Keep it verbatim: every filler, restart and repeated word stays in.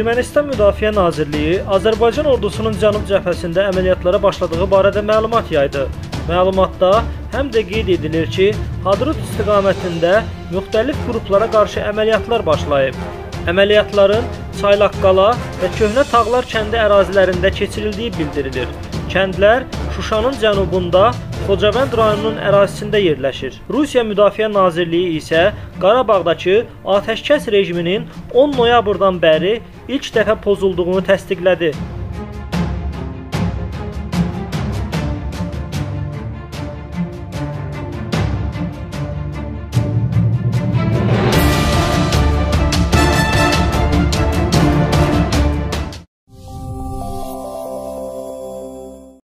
Ermənistan Müdafiə Nazirliyi Azərbaycan ordusunun cənub cəbhəsində əməliyyatlara başladığı barədə məlumat yaydı. Məlumatda həm də qeyd edilir ki, Hadrut istiqamətində müxtəlif qruplara qarşı əməliyyatlar başlayıb. Əməliyyatların Çaylaqqala və Köhnə Taglar kəndi ərazilərində keçirildiyi bildirilir. Kəndlər Şuşanın cənubunda Xocavənd rayonunun ərazisində yerləşir. Rusiya Müdafiə Nazirliyi isə Qarabağdakı atəşkəs rejiminin on noyabrdan bəri ilk dəfə pozulduğunu təsdiqlədi.